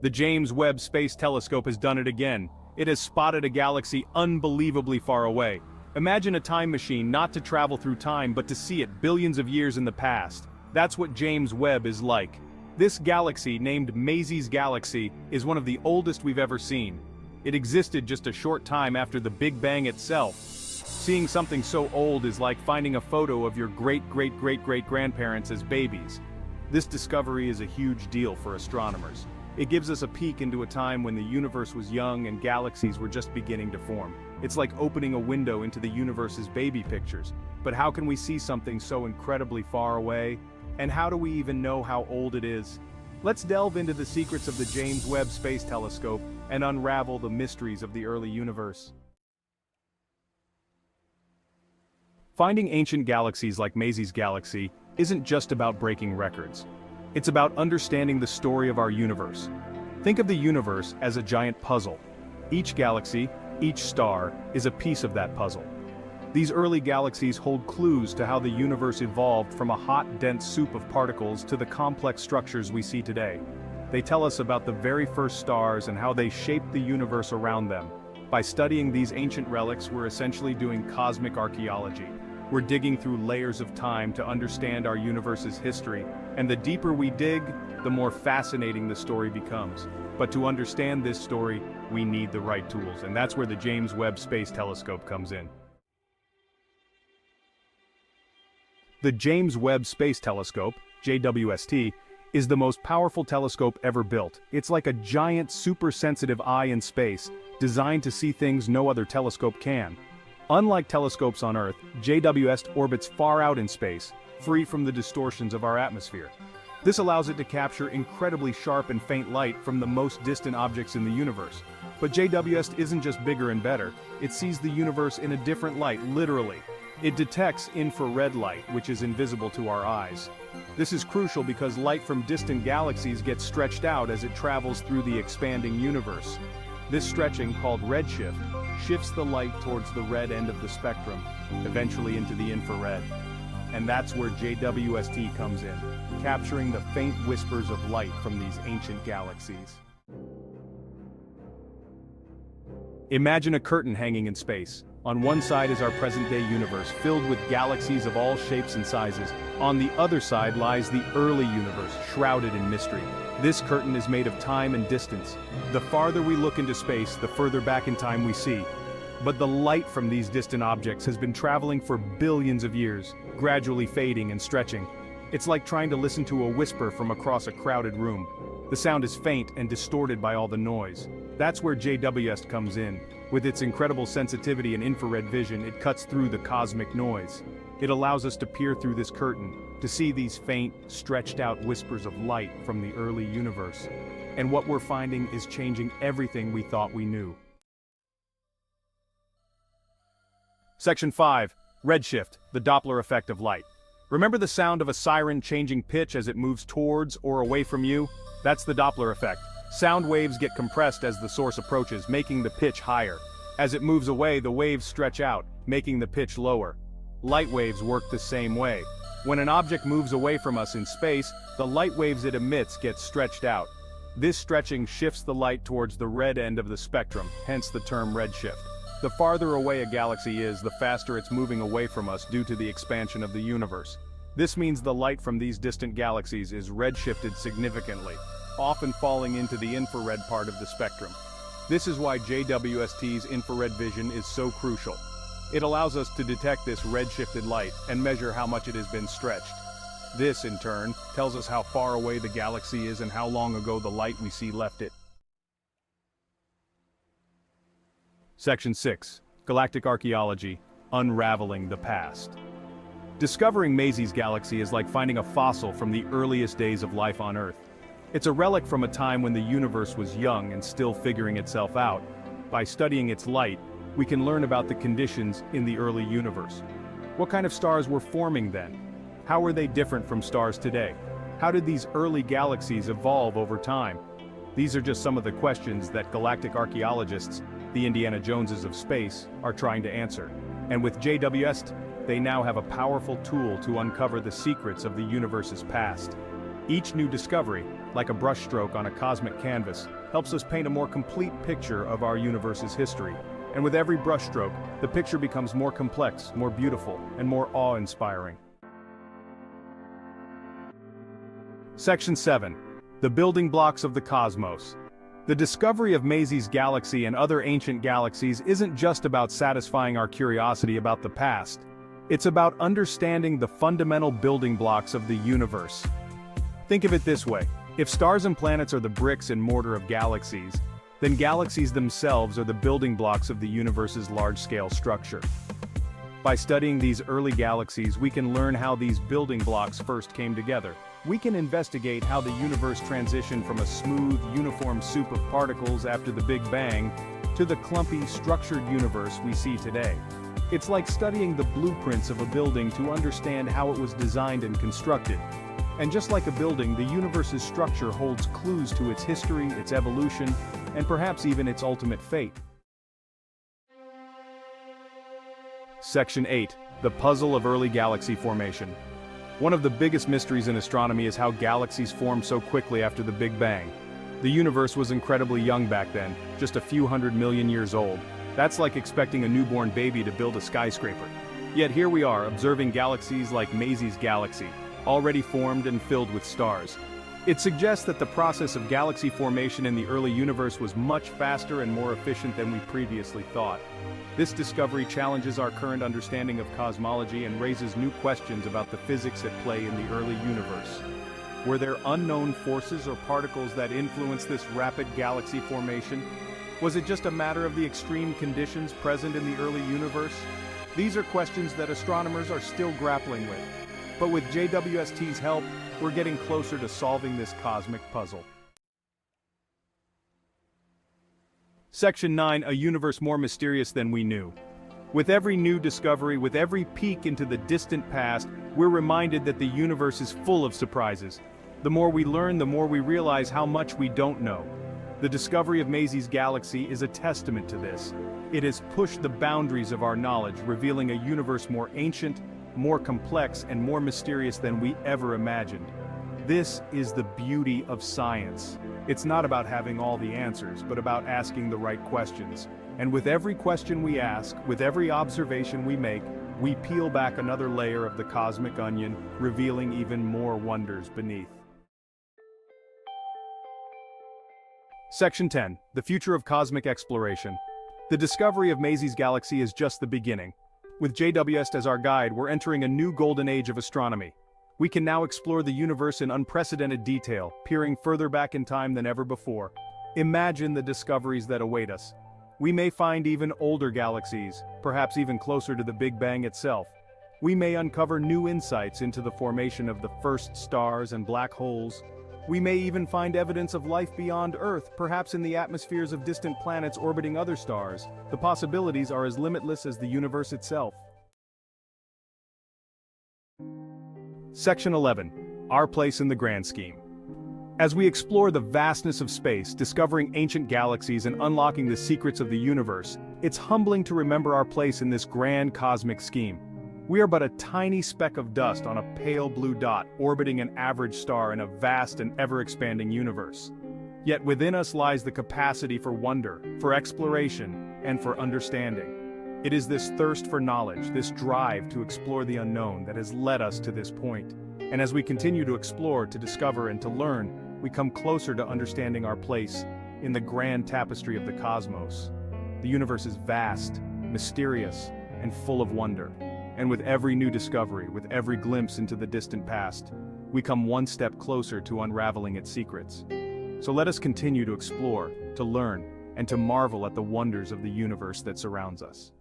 The James Webb Space Telescope has done it again. It has spotted a galaxy unbelievably far away. Imagine a time machine not to travel through time but to see it billions of years in the past. That's what James Webb is like. This galaxy, named Maisie's Galaxy, is one of the oldest we've ever seen. It existed just a short time after the Big Bang itself. Seeing something so old is like finding a photo of your great-great-great-great-grandparents as babies. This discovery is a huge deal for astronomers. It gives us a peek into a time when the universe was young and galaxies were just beginning to form. It's like opening a window into the universe's baby pictures. But how can we see something so incredibly far away? And how do we even know how old it is? Let's delve into the secrets of the James Webb Space Telescope and unravel the mysteries of the early universe. Finding ancient galaxies like Maisie's Galaxy isn't just about breaking records. It's about understanding the story of our universe. Think of the universe as a giant puzzle. Each galaxy, each star, is a piece of that puzzle. These early galaxies hold clues to how the universe evolved from a hot, dense soup of particles to the complex structures we see today. They tell us about the very first stars and how they shaped the universe around them. By studying these ancient relics, we're essentially doing cosmic archaeology. We're digging through layers of time to understand our universe's history, and the deeper we dig, the more fascinating the story becomes. But to understand this story, we need the right tools, and that's where the James Webb Space Telescope comes in. The James Webb Space Telescope, JWST, is the most powerful telescope ever built. It's like a giant super-sensitive eye in space, designed to see things no other telescope can. Unlike telescopes on Earth, JWST orbits far out in space, free from the distortions of our atmosphere. This allows it to capture incredibly sharp and faint light from the most distant objects in the universe. But JWST isn't just bigger and better, it sees the universe in a different light, literally. It detects infrared light, which is invisible to our eyes. This is crucial because light from distant galaxies gets stretched out as it travels through the expanding universe. This stretching, called redshift, shifts the light towards the red end of the spectrum, eventually into the infrared. And that's where JWST comes in, capturing the faint whispers of light from these ancient galaxies. Imagine a curtain hanging in space. On one side is our present-day universe, filled with galaxies of all shapes and sizes. On the other side lies the early universe, shrouded in mystery. This curtain is made of time and distance. The farther we look into space, the further back in time we see. But the light from these distant objects has been traveling for billions of years, gradually fading and stretching. It's like trying to listen to a whisper from across a crowded room. The sound is faint and distorted by all the noise. That's where JWST comes in. With its incredible sensitivity and infrared vision, it cuts through the cosmic noise. It allows us to peer through this curtain, to see these faint, stretched-out whispers of light from the early universe. And what we're finding is changing everything we thought we knew. Section 5. Redshift, the Doppler effect of light. Remember the sound of a siren changing pitch as it moves towards or away from you? That's the Doppler effect. Sound waves get compressed as the source approaches, making the pitch higher. As it moves away, the waves stretch out, making the pitch lower. Light waves work the same way. When an object moves away from us in space, the light waves it emits get stretched out. This stretching shifts the light towards the red end of the spectrum, hence the term redshift. The farther away a galaxy is, the faster it's moving away from us due to the expansion of the universe. This means the light from these distant galaxies is redshifted significantly, often falling into the infrared part of the spectrum. This is why JWST's infrared vision is so crucial. It allows us to detect this redshifted light and measure how much it has been stretched. This, in turn, tells us how far away the galaxy is and how long ago the light we see left it. Section 6. Galactic Archaeology, Unraveling the Past. Discovering Maisie's Galaxy is like finding a fossil from the earliest days of life on Earth. It's a relic from a time when the universe was young and still figuring itself out. By studying its light, we can learn about the conditions in the early universe. What kind of stars were forming then? How were they different from stars today? How did these early galaxies evolve over time? These are just some of the questions that galactic archaeologists, the Indiana Joneses of space, are trying to answer. And with JWST, they now have a powerful tool to uncover the secrets of the universe's past. Each new discovery, like a brushstroke on a cosmic canvas, helps us paint a more complete picture of our universe's history. And with every brushstroke, the picture becomes more complex, more beautiful, and more awe-inspiring. Section 7. The building blocks of the cosmos. The discovery of Maisie's Galaxy and other ancient galaxies isn't just about satisfying our curiosity about the past. It's about understanding the fundamental building blocks of the universe. Think of it this way. If stars and planets are the bricks and mortar of galaxies, then galaxies themselves are the building blocks of the universe's large-scale structure. By studying these early galaxies, we can learn how these building blocks first came together. We can investigate how the universe transitioned from a smooth, uniform soup of particles after the Big Bang to the clumpy, structured universe we see today. It's like studying the blueprints of a building to understand how it was designed and constructed. And just like a building, the universe's structure holds clues to its history, its evolution, and perhaps even its ultimate fate. Section 8. The puzzle of early galaxy formation. One of the biggest mysteries in astronomy is how galaxies formed so quickly after the Big Bang. The universe was incredibly young back then, just a few hundred million years old. That's like expecting a newborn baby to build a skyscraper. Yet here we are, observing galaxies like Maisie's Galaxy, already formed and filled with stars. It suggests that the process of galaxy formation in the early universe was much faster and more efficient than we previously thought. This discovery challenges our current understanding of cosmology and raises new questions about the physics at play in the early universe. Were there unknown forces or particles that influenced this rapid galaxy formation? Was it just a matter of the extreme conditions present in the early universe? These are questions that astronomers are still grappling with. But with JWST's help, we're getting closer to solving this cosmic puzzle. Section 9, a universe more mysterious than we knew. With every new discovery, with every peek into the distant past, we're reminded that the universe is full of surprises. The more we learn, the more we realize how much we don't know. The discovery of Maisie's Galaxy is a testament to this. It has pushed the boundaries of our knowledge, revealing a universe more ancient, more complex, and more mysterious than we ever imagined. This is the beauty of science. It's not about having all the answers, but about asking the right questions. And with every question we ask, with every observation we make, we peel back another layer of the cosmic onion, revealing even more wonders beneath. Section 10, the future of cosmic exploration. The discovery of Maisie's Galaxy is just the beginning. With JWST as our guide, we're entering a new golden age of astronomy. We can now explore the universe in unprecedented detail, peering further back in time than ever before. Imagine the discoveries that await us. We may find even older galaxies, perhaps even closer to the Big Bang itself. We may uncover new insights into the formation of the first stars and black holes. We may even find evidence of life beyond Earth, perhaps in the atmospheres of distant planets orbiting other stars. The possibilities are as limitless as the universe itself. Section 11. Our place in the grand scheme. As we explore the vastness of space, discovering ancient galaxies and unlocking the secrets of the universe, it's humbling to remember our place in this grand cosmic scheme. We are but a tiny speck of dust on a pale blue dot orbiting an average star in a vast and ever-expanding universe. Yet within us lies the capacity for wonder, for exploration, and for understanding. It is this thirst for knowledge, this drive to explore the unknown that has led us to this point. And as we continue to explore, to discover, and to learn, we come closer to understanding our place in the grand tapestry of the cosmos. The universe is vast, mysterious, and full of wonder. And with every new discovery, with every glimpse into the distant past, we come one step closer to unraveling its secrets. So let us continue to explore, to learn, and to marvel at the wonders of the universe that surrounds us.